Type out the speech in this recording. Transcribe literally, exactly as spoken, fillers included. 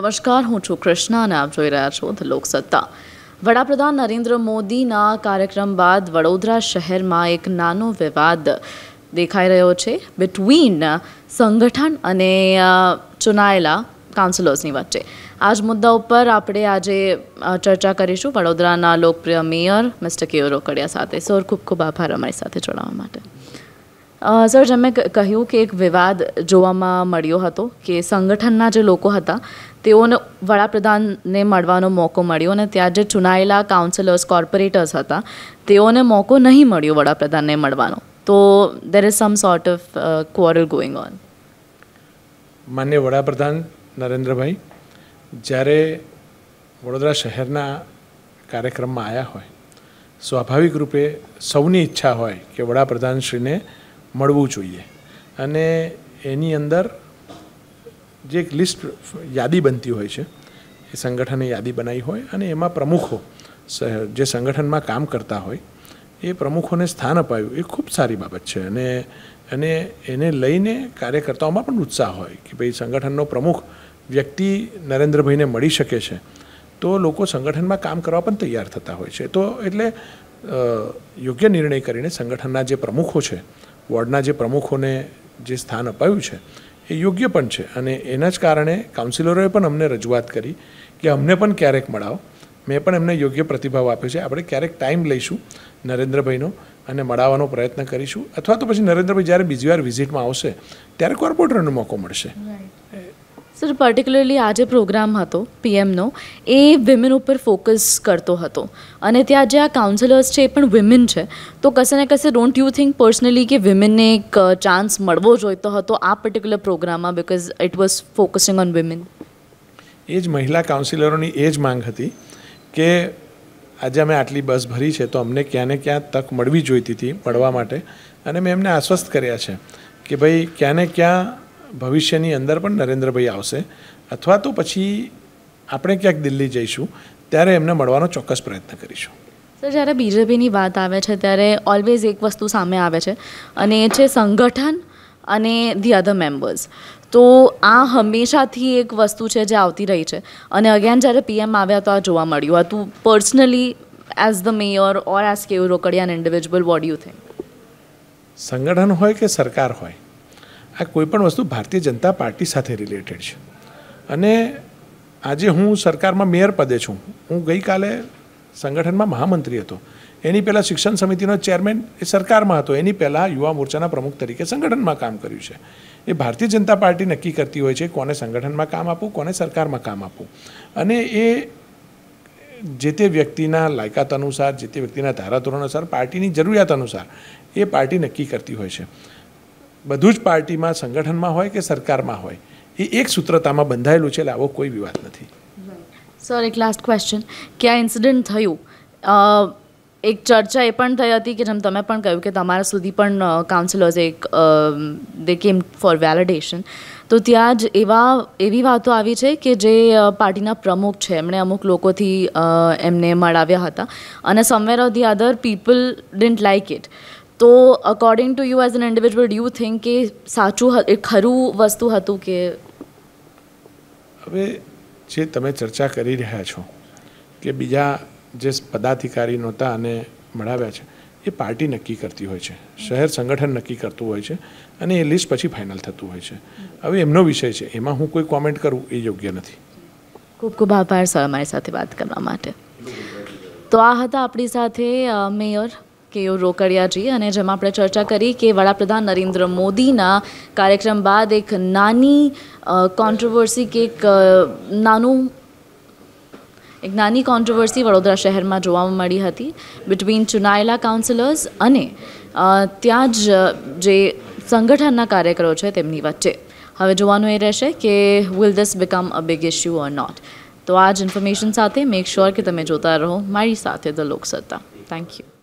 નમસ્કાર, હું છું કૃષ્ણા અને આપ જોઈ રહ્યા છો ધ લોકસત્તા। વડાપ્રધાન નરેન્દ્ર મોદીના કાર્યક્રમ બાદ વડોદરા શહેરમાં એક નાનો વિવાદ દેખાઈ રહ્યો છે બિટવીન સંગઠન અને ચૂંટાયેલા કાઉન્સિલર્સની વચ્ચે। આજ મુદ્દા ઉપર આપણે આજે ચર્ચા કરીશું વડોદરાના લોકપ્રિય મેયર મિસ્ટર કેયુર રોકડિયા સાથે। સર, ખૂબ ખૂબ આભાર અમારી સાથે જોડાવા માટે। સર, જેમ મેં કહ્યું કે એક વિવાદ જોવામાં મળ્યો હતો કે સંગઠનના જે લોકો હતા તેઓને વડાપ્રધાનને મળવાનો મોકો મળ્યો અને ત્યાં જે ચૂંટાયેલા કાઉન્સિલર્સ કોર્પોરેટર્સ હતા તેઓને મોકો નહીં મળ્યો વડાપ્રધાનને મળવાનો। તો there is some sort of quarrel going on. માન્ય વડાપ્રધાન નરેન્દ્રભાઈ જ્યારે વડોદરા શહેરના કાર્યક્રમમાં આવ્યા હોય, સ્વાભાવિક રૂપે સૌની ઈચ્છા હોય કે વડાપ્રધાનશ્રીને મળવું જોઈએ અને એની અંદર જે એક લિસ્ટ યાદી બનતી હોય છે, એ સંગઠને યાદી બનાવી હોય અને એમાં પ્રમુખો જે સંગઠનમાં કામ કરતા હોય એ પ્રમુખોને સ્થાન અપાયું, એ ખૂબ સારી બાબત છે। અને અને એને લઈને કાર્યકર્તાઓમાં પણ ઉત્સાહ હોય કે ભાઈ સંગઠનનો પ્રમુખ વ્યક્તિ નરેન્દ્રભાઈને મળી શકે છે તો લોકો સંગઠનમાં કામ કરવા પણ તૈયાર થતા હોય છે। તો એટલે યોગ્ય નિર્ણય કરીને સંગઠનના જે પ્રમુખો છે, વોર્ડના જે પ્રમુખોને જે સ્થાન અપાયું છે એ યોગ્ય પણ છે અને એના જ કારણે કાઉન્સિલરોએ પણ અમને રજૂઆત કરી કે અમને પણ ક્યારેક મળાવો। મેં પણ એમને યોગ્ય પ્રતિભાવ આપ્યો છે। આપણે ક્યારેક ટાઈમ લઈશું નરેન્દ્રભાઈનો અને મળવાનો પ્રયત્ન કરીશું, અથવા તો પછી નરેન્દ્રભાઈ જ્યારે બીજી વાર વિઝિટમાં આવશે ત્યારે કોર્પોરેટરનો મોકો મળશે। સર, પર્ટિક્યુલરલી આજે પ્રોગ્રામ હતો પીએમનો, એ વિમેન ઉપર ફોકસ કરતો હતો અને ત્યાં જે આ કાઉન્સિલર્સ છે એ પણ વિમેન છે। તો કશે ને કશે ડોન્ટ યુ થિંક પર્સનલી કે વિમેનને એક ચાન્સ મળવો જોઈતો હતો આ પર્ટિક્યુલર પ્રોગ્રામમાં, because it was focusing on women? એ જ મહિલા કાઉન્સિલરોની એ જ માંગ હતી કે આજે અમે આટલી બસ ભરી છે તો અમને ક્યાં ને ક્યાં તક મળવી જોઈતી હતી મળવા માટે, અને મેં એમને આશ્વસ્ત કર્યા છે કે ભાઈ ક્યાં ને ક્યાં ભવિષ્યની અંદર પણ નરેન્દ્રભાઈ આવશે અથવા તો પછી આપણે ક્યાંક દિલ્હી જઈશું ત્યારે એમને મળવાનો ચોક્કસ પ્રયત્ન કરીશું। સર, જ્યારે બીજેપીની વાત આવે છે ત્યારે ઓલવેઝ એક વસ્તુ સામે આવે છે અને એ છે સંગઠન અને ધી અધર મેમ્બર્સ। તો આ હંમેશાથી એક વસ્તુ છે જે આવતી રહી છે અને અગેન જ્યારે પીએમ આવ્યા તો આ જોવા મળ્યું હતું। Personally as the mayor or as Keyur Rokadiya an individual, what you think? સંગઠન હોય કે સરકાર હોય, આ કોઈપણ વસ્તુ ભારતીય જનતા પાર્ટી સાથે રિલેટેડ છે અને આજે હું સરકારમાં મેયર પદે છું, હું ગઈકાલે સંગઠનમાં મહામંત્રી હતો, એની પહેલાં શિક્ષણ સમિતિનો ચેરમેન એ સરકારમાં હતો, એની પહેલાં યુવા મોરચાના પ્રમુખ તરીકે સંગઠનમાં કામ કર્યું છે। એ ભારતીય જનતા પાર્ટી નક્કી કરતી હોય છે કોને સંગઠનમાં કામ આપવું, કોને સરકારમાં કામ આપવું, અને એ જે તે વ્યક્તિના લાયકાત અનુસાર, જે તે વ્યક્તિના ધારાધોરણ અનુસાર, પાર્ટીની જરૂરિયાત અનુસાર એ પાર્ટી નક્કી કરતી હોય છે। બધું જ પાર્ટીમાં, સંગઠનમાં હોય કે સરકારમાં હોય, એ એક સૂત્રતામાં બંધાયેલું છે એટલે આવો કોઈ વિવાદ નથી। સર, એક લાસ્ટ ક્વેશ્ચન કે આ ઇન્સિડન્ટ થયું, એક ચર્ચા એ પણ થઈ હતી કે જેમ તમે પણ કહ્યું કે તમારા સુધી પણ કાઉન્સિલર્સ એક દે કેમ ફોર વેલિડેશન, તો ત્યાં જ એવા એવી વાતો આવી છે કે જે પાર્ટીના પ્રમુખ છે એમણે અમુક લોકોથી એમને મળાવ્યા હતા અને somewhere of the other people didn't like it. તો according to you as an individual, do you think કે સાચું એ ખરું વસ્તુ હતું કે? હવે જે તમે ચર્ચા કરી રહ્યા છો કે બીજા જે પદાધિકારી નહોતા અને મળાવ્યા છે એ પાર્ટી નક્કી કરતી હોય છે, શહેર સંગઠન નક્કી કરતું હોય છે અને એ લિસ્ટ પછી ફાઇનલ થતું હોય છે। હવે એમનો વિષય છે, એમાં હું કોઈ કોમેન્ટ કરું એ યોગ્ય નથી। ખૂબ ખૂબ આભાર સર અમારી સાથે વાત કરવા માટે। તો આ હતા આપણી સાથે મેયર કેયુર રોકડિયાજી અને જેમાં આપણે ચર્ચા કરી કે વડાપ્રધાન નરેન્દ્ર મોદીના કાર્યક્રમ બાદ એક નાની કોન્ટ્રોવર્સી કે એક નાનું એક નાની કોન્ટ્રોવર્સી વડોદરા શહેરમાં જોવા મળી હતી બિટવીન ચૂંટાયેલા કાઉન્સિલર્સ અને ત્યાં જ જે સંગઠનના કાર્યકરો છે તેમની વચ્ચે। હવે જોવાનું એ રહેશે કે will this become a big issue or not. તો આ જ ઇન્ફોર્મેશન સાથે મેક શ્યોર કે તમે જોતા રહો મારી સાથે ધ લોકસત્તા। Thank you.